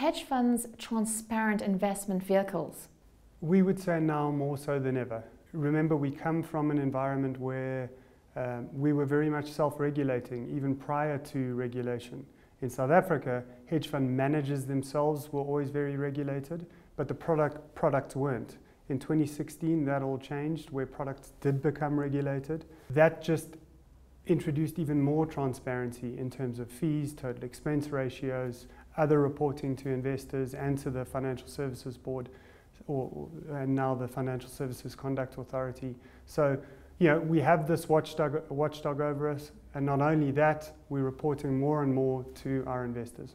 hedge funds transparent investment vehicles? We would say now more so than ever. Remember, we come from an environment where we were very much self-regulating, even prior to regulation. In South Africa, hedge fund managers themselves were always very regulated, but the products weren't. In 2016, that all changed, where products did become regulated. That just introduced even more transparency in terms of fees, total expense ratios, other reporting to investors and to the Financial Services Board, and now the Financial Services Conduct Authority. So, you know, we have this watchdog over us, and not only that, we're reporting more and more to our investors.